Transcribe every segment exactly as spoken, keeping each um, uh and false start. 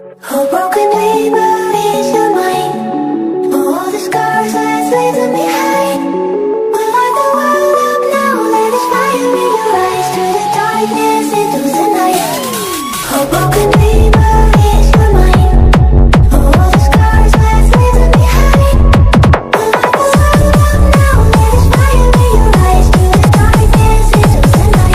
A broken paper is your mind. All the scars, let's leave them behind. We'll light the world up now, let us fire in your eyes. Through the darkness, into the night. A broken paper is your mind. All the scars, let's leave them behind. We'll light the world up now, let us fire in your eyes. Through the darkness, into the night.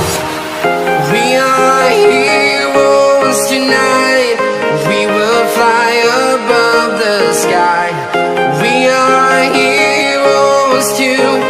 We are heroes tonight. We will fly above the sky. We are heroes tonight.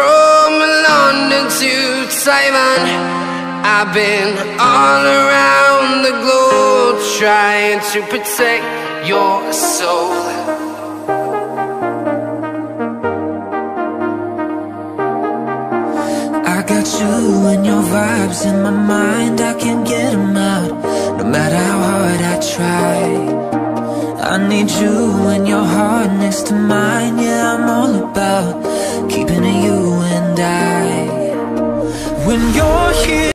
From London to Taiwan, I've been all around the globe, trying to protect your soul. I got you and your vibes in my mind, I can't get them out, no matter how hard I try. I need you and your